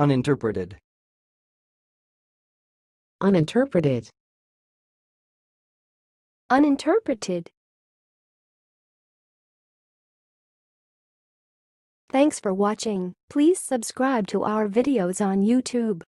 Uninterpreted. Uninterpreted. Uninterpreted. Thanks for watching. Please subscribe to our videos on YouTube.